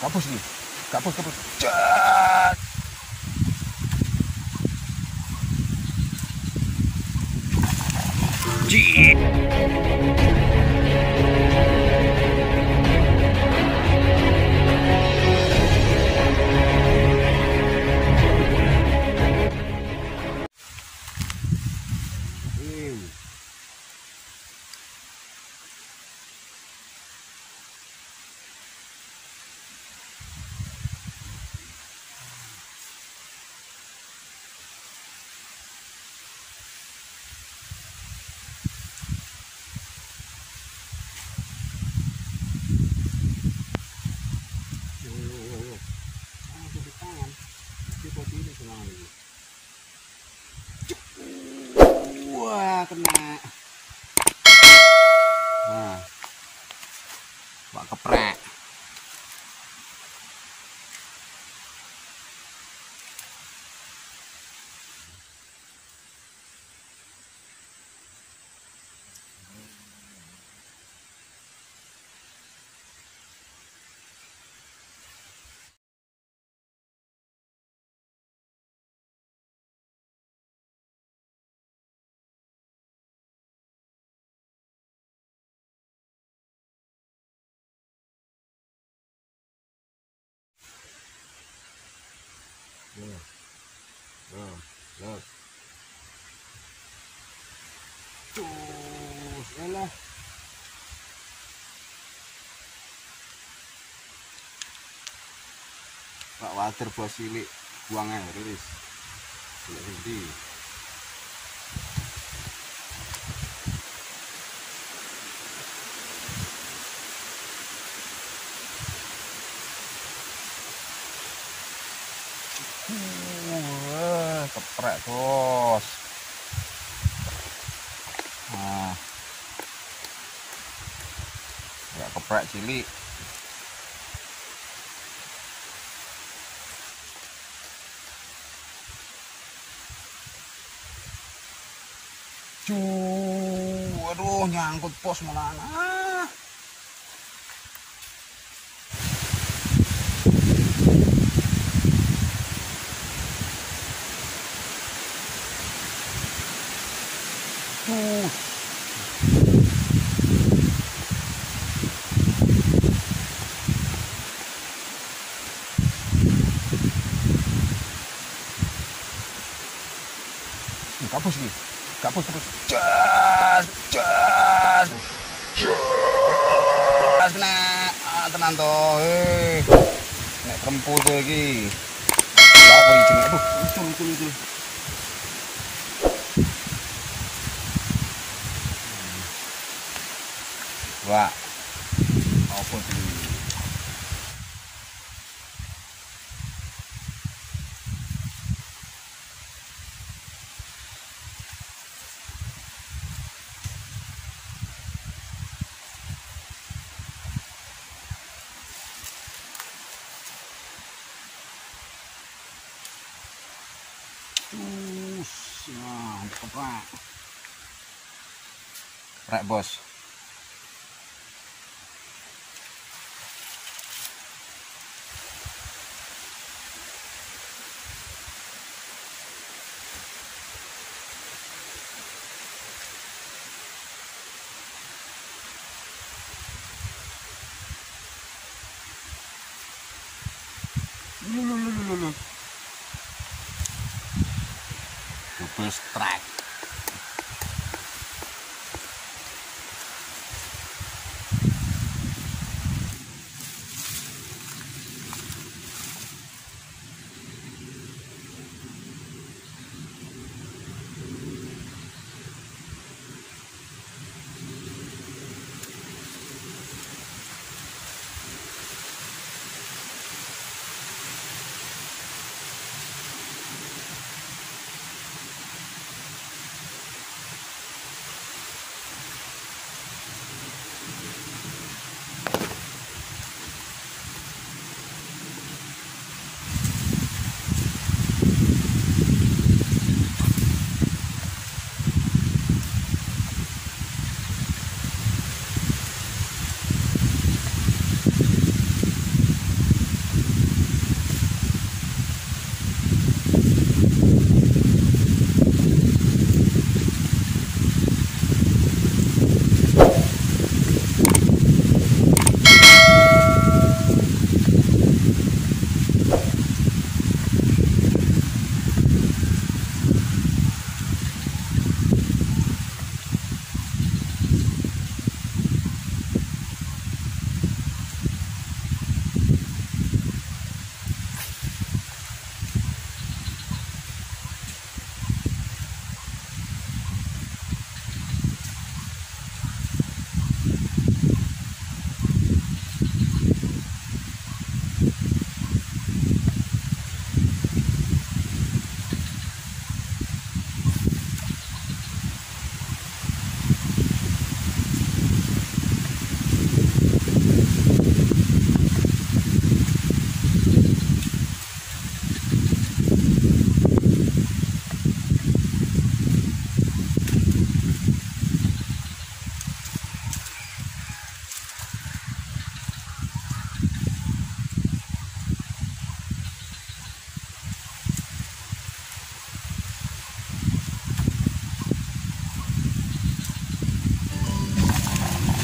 gabus nih. Gabus. Cet. Wah, kena. Nah, bak keprek. Nah. Tuh, elah. Pak water bos cilik buang air terus. Tidak henti. Keprek bos. Nah, ya keprek cilik. Aduh, nyangkut bos malah. Gabus nih. Gabus terus. Jas. Nek, tenan to. Nek krempu to iki. Lah kok jenenge aduh, ucul iki. Wah. Apa iki? Nah, keprek. Keprek bos. Lulu. Double strike.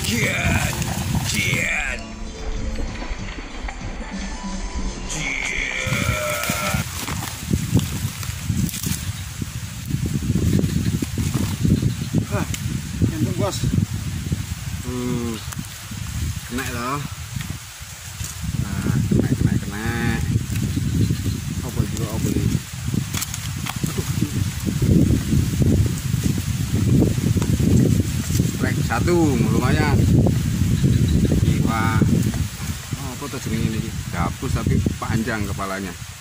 Enteng bos. Kena loh. Nah, kena. Apa juga apa ini? Strike satu, lumayan. Wah, apa tuh jenis ini? Gabus tapi panjang kepalanya.